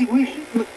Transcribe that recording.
We should look.